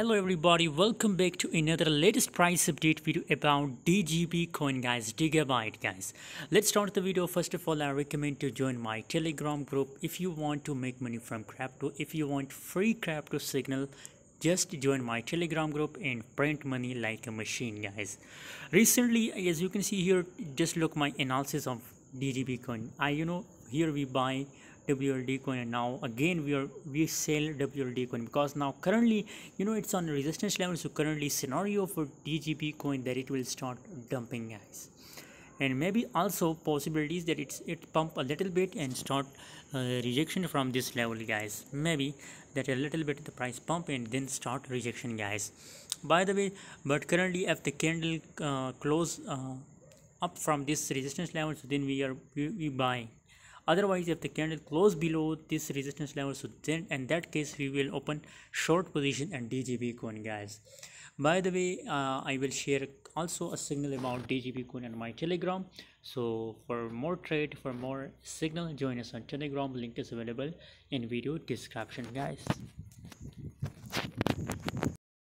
Hello everybody, welcome back to another latest price update video about DGB coin guys, DigiByte guys. Let's start the video. First of all, I recommend to join my Telegram group if you want to make money from crypto. If you want free crypto signal, just join my Telegram group and print money like a machine guys. Recently, as you can see here, just look my analysis of DGB coin. Here we buy WLD coin and now again we sell WLD coin because now currently it's on resistance level, so currently scenario for DGB coin that it will start dumping guys, and maybe also possibilities that it pump a little bit and start rejection from this level guys. Maybe that a little bit the price pump and then start rejection guys, by the way. But currently if the candle close up from this resistance level, so then we buy. Otherwise, if the candle close below this resistance level, so then in that case we will open short position and DGB coin guys. By the way, I will share also a signal about DGB coin on my Telegram, so for more trade, for more signal, join us on Telegram. Link is available in video description guys.